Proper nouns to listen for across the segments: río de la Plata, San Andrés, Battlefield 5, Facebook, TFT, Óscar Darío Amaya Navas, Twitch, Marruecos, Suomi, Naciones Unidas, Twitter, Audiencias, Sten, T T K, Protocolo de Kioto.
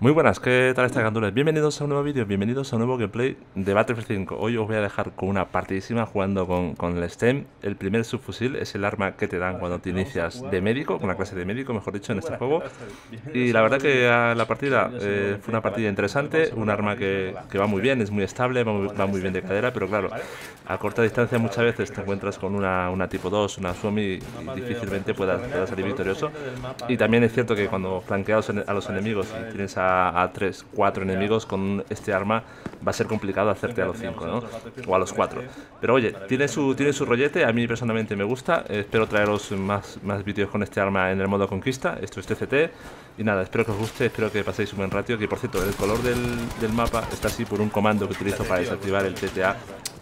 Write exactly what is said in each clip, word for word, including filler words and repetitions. Muy buenas, ¿qué tal estáis, gandules? Bienvenidos a un nuevo vídeo, bienvenidos a un nuevo gameplay de Battlefield cinco. Hoy os voy a dejar con una partidísima jugando con, con el STEM. El primer subfusil es el arma que te dan cuando te inicias de médico, con la clase de médico, mejor dicho, en este juego. Y la verdad que la partida eh, fue una partida interesante, un arma que, que va muy bien, es muy estable, va muy, va muy bien de cadera, pero claro, a corta distancia muchas veces te encuentras con una, una tipo dos, una Suomi, y difícilmente puedas, puedas salir victorioso. Y también es cierto que cuando flanqueas a los enemigos y tienes a a tres, cuatro enemigos, con este arma va a ser complicado hacerte a los cinco, ¿no? O a los cuatro. Pero oye, tiene su, tiene su rollete, a mí personalmente me gusta. Eh, espero traeros más, más vídeos con este arma en el modo conquista. Esto es T F T. Y nada, espero que os guste, espero que paséis un buen ratio. Que por cierto, el color del, del mapa está así por un comando que utilizo para desactivar el T T A,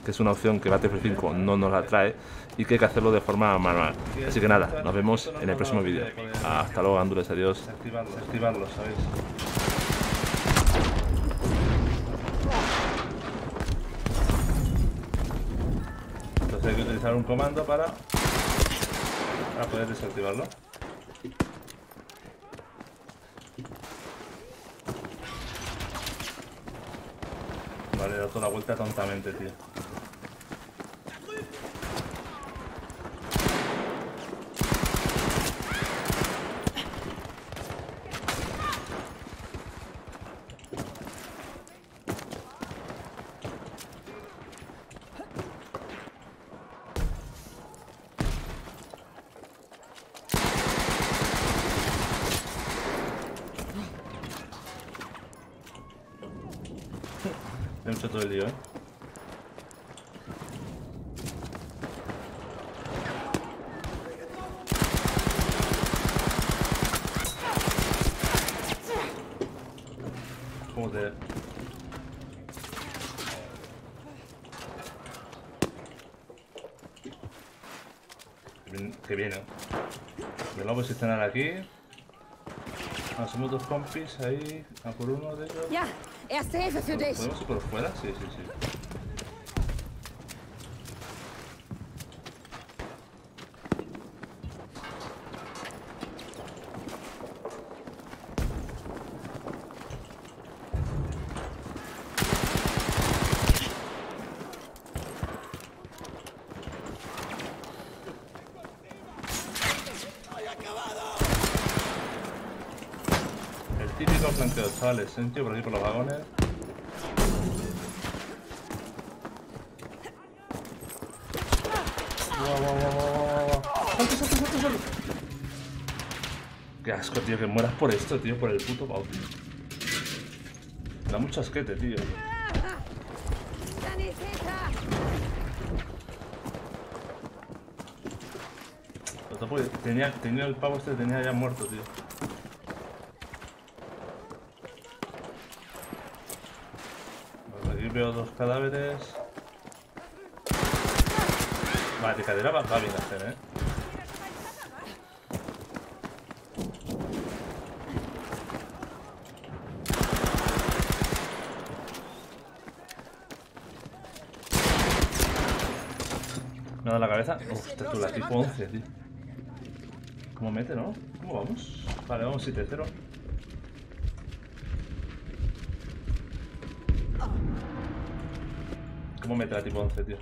que es una opción que Battlefield cinco no nos la trae y que hay que hacerlo de forma manual. Así que nada, nos vemos en el próximo vídeo. Hasta luego, gandules, adiós. Desactivarlo, ¿sabéis? Entonces hay que utilizar un comando para, para poder desactivarlo. Vale, he dado la vuelta tontamente, tío. Me he hecho todo el lío, ¿eh? Joder. Que viene. De nuevo se están aquí. Hacemos dos compis ahí, a por uno de ellos. Ya, es Hilfe für dich. ¿Podemos ir por fuera? Sí, sí, sí. El típico planteo, chavales, sentido por aquí por los vagones. Wow, wow, wow, wow. ¡Salto, salto, salto, salto! Qué asco, tío, que mueras por esto, tío, por el puto pau, tío. Da mucho asquete, tío. Lo topo, tenía, tenía el pavo este, tenía ya muerto, tío. Veo dos cadáveres. Vale, de cadera va, va bien a hacer, ¿eh? Me ha dado la cabeza. Hostia, tú, la tipo once, tío. ¿Cómo mete, no? ¿Cómo vamos? Vale, vamos siete cero. ¿Cómo mete la tipo once, tío?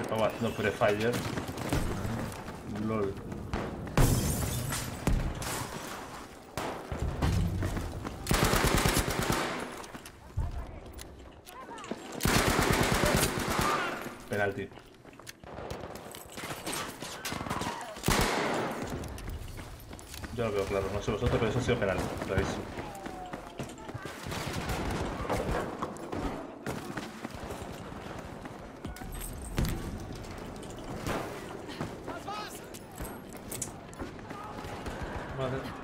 Se va haciendo prefire. LOL. Penalti. Yo lo veo claro, no sé vosotros, pero eso ha sido penal, clarísimo. Vale.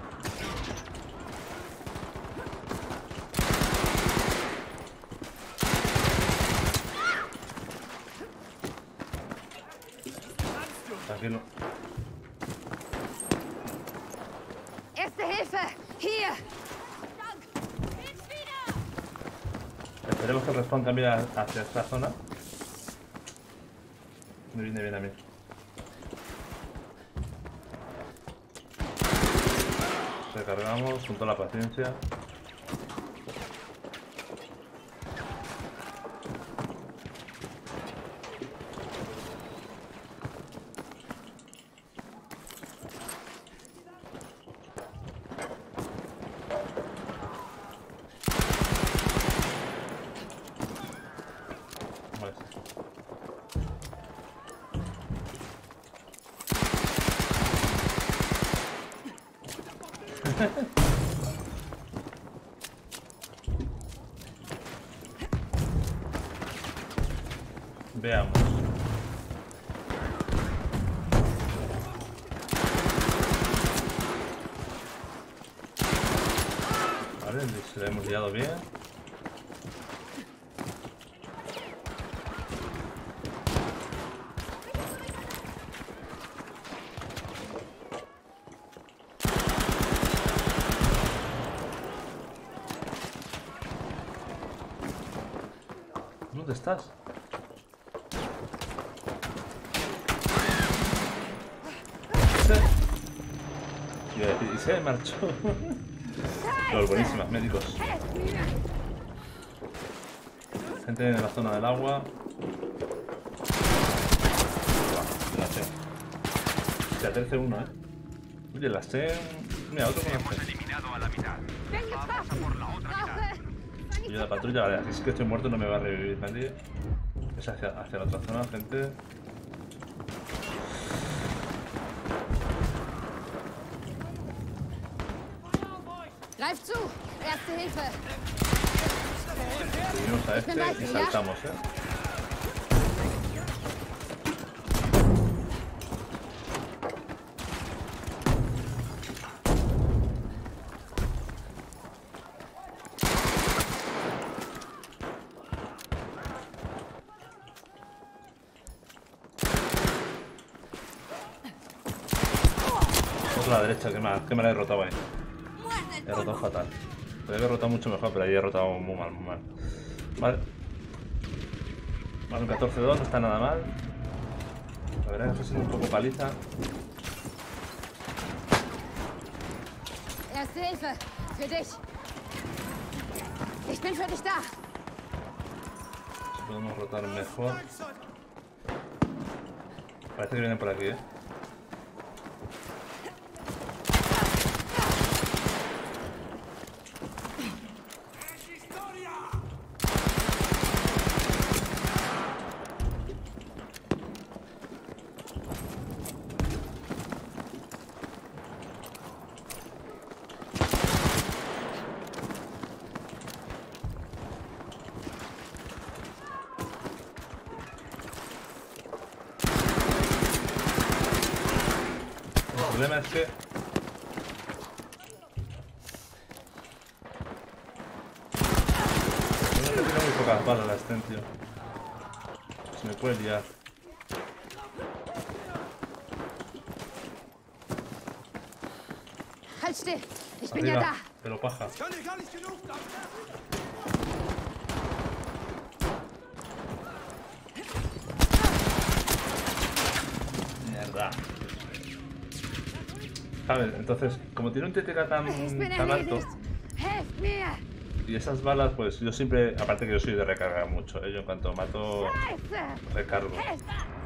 Tranquilo. Esperemos que el respawn cambie hacia esta zona. Me viene bien a mí. Recargamos con toda la paciencia. Veamos. Vale, se la hemos liado bien. ¿Dónde estás? Y se marchó. Los buenísimas, médicos. Gente en la zona del agua. La tercera uno, eh. Oye, la sé. Mira, otro con la eliminado a la mitad. Vamos a por la otra mitad. Oye, la patrulla, vale, así que estoy muerto, no me va a revivir nadie. Es hacia, hacia la otra zona, gente. Greif zu, erste Hilfe. Venimos a este y saltamos, ¿eh? Otra a la derecha, que me, que me la he derrotado ahí. He rotado fatal. Podría haber rotado mucho mejor, pero ahí he rotado muy mal, muy mal. Vale. Vale, un catorce dos, no está nada mal. La verdad es que ha sido un poco paliza. Erste Hilfe, für dich. Ich bin für dich da. Si podemos rotar mejor. Parece que vienen por aquí, eh. El problema es que... No me tiran muy pocas balas las ten, tío. Se me puede liar. Arriba, pero paja. Mierda. ¿Sabes? Entonces, como tiene un T T K tan, tan alto y esas balas, pues yo siempre, aparte que yo soy de recargar mucho, ¿eh? Yo en cuanto mato, recargo.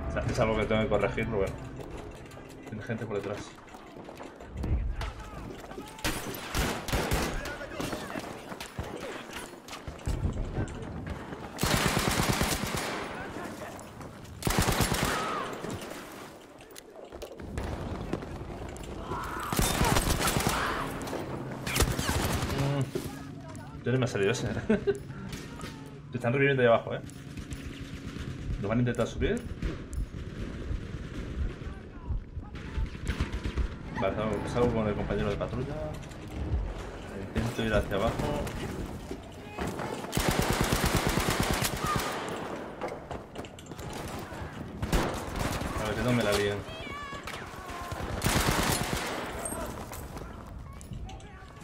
O sea, es algo que tengo que corregir, pero bueno. Tiene gente por detrás. Me ha salido ese. Te están reviviendo ahí abajo, eh. ¿Lo van a intentar subir? Vale, salgo, salgo con el compañero de patrulla. Intento ir hacia abajo. A ver, que no me la líen.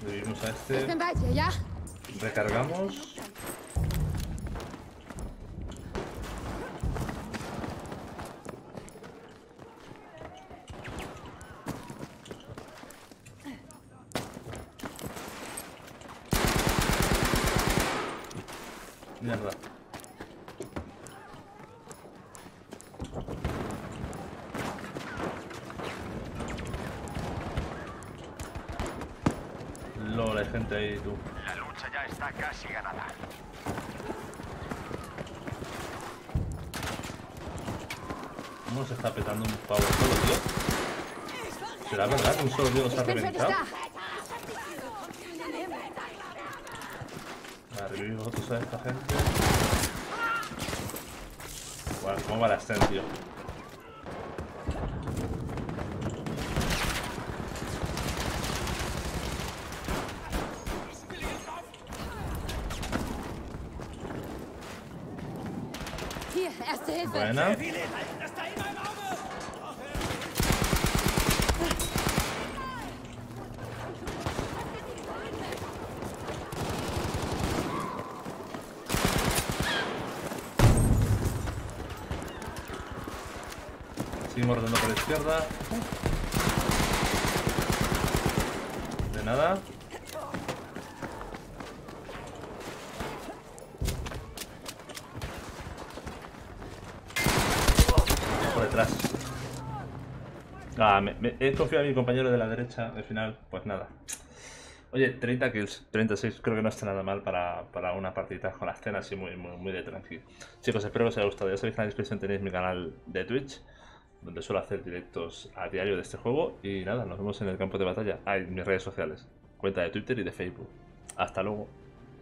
Revivimos a este. Recargamos. gente ahí, tú. La lucha ya está casi ganada. ¿Cómo se está petando un pavo solo, tío? ¿Será verdad que un solo tío los ha reventado? Vale, revivir vosotros a esta gente. Guau, cómo va la Ascen, tío. Buena. Seguimos rodando por la izquierda. De nada. Ah, me, me, he confiado a mi compañero de la derecha. Al final, pues nada. Oye, treinta kills, treinta y seis, creo que no está nada mal para, para una partidita con las cenas así muy, muy, muy de tranqui. Chicos, espero que os haya gustado. Ya sabéis que en la descripción tenéis mi canal de Twitch, donde suelo hacer directos a diario de este juego. Y nada, nos vemos en el campo de batalla. Ah, y mis redes sociales, cuenta de Twitter y de Facebook. Hasta luego.